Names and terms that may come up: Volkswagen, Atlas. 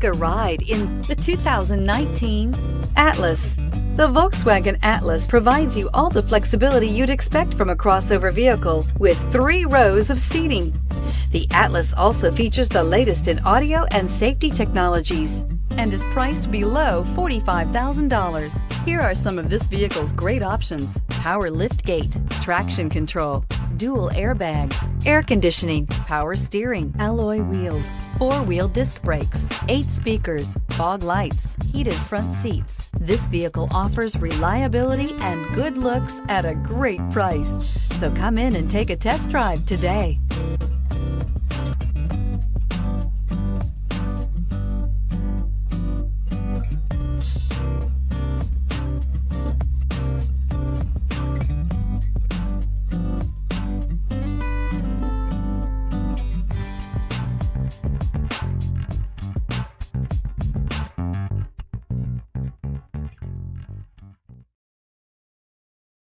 take a ride in the 2019 Atlas. The Volkswagen Atlas provides you all the flexibility you'd expect from a crossover vehicle with 3 rows of seating. The Atlas also features the latest in audio and safety technologies and is priced below $45,000. Here are some of this vehicle's great options: power liftgate, traction control, dual airbags, air conditioning, power steering, alloy wheels, 4-wheel disc brakes, 8 speakers, fog lights, heated front seats. This vehicle offers reliability and good looks at a great price. So come in and take a test drive today.